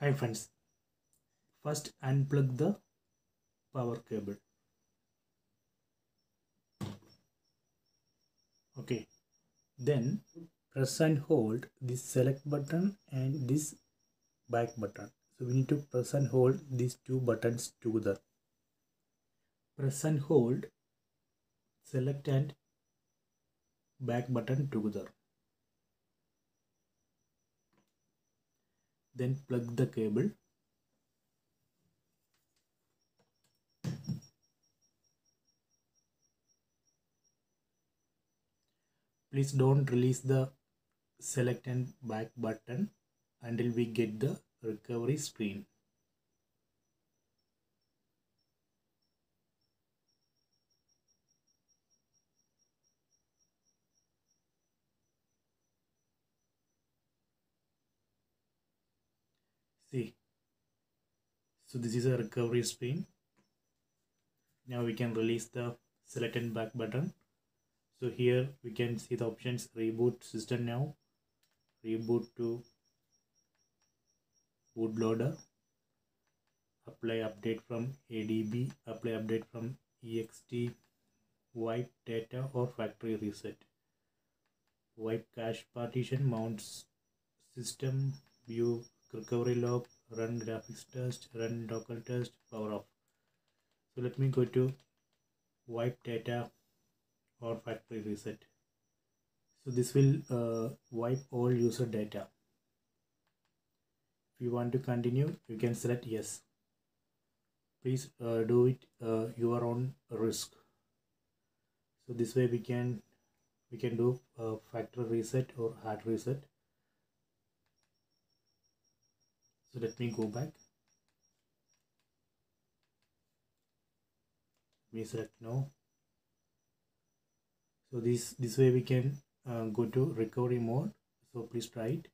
Hi friends, first unplug the power cable. Okay, then press and hold this select button and this back button. So we need to press and hold these two buttons together. Press and hold select and back button together. Then plug the cable. Please don't release the select and back button until we get the recovery screen. See, so this is a recovery screen. Now we can release the select and back button. So here we can see the options reboot system now, reboot to bootloader, apply update from ADB, apply update from ext, wipe data or factory reset, wipe cache partition, mount system, view recovery log, run graphics test, run local test, power off. So let me go to wipe data or factory reset. So this will wipe all user data. If you want to continue, you can select yes. Please do it your own risk. So this way we can do factory reset or hard reset. So let me go back. We select no. So this way we can go to recovery mode. So please try it.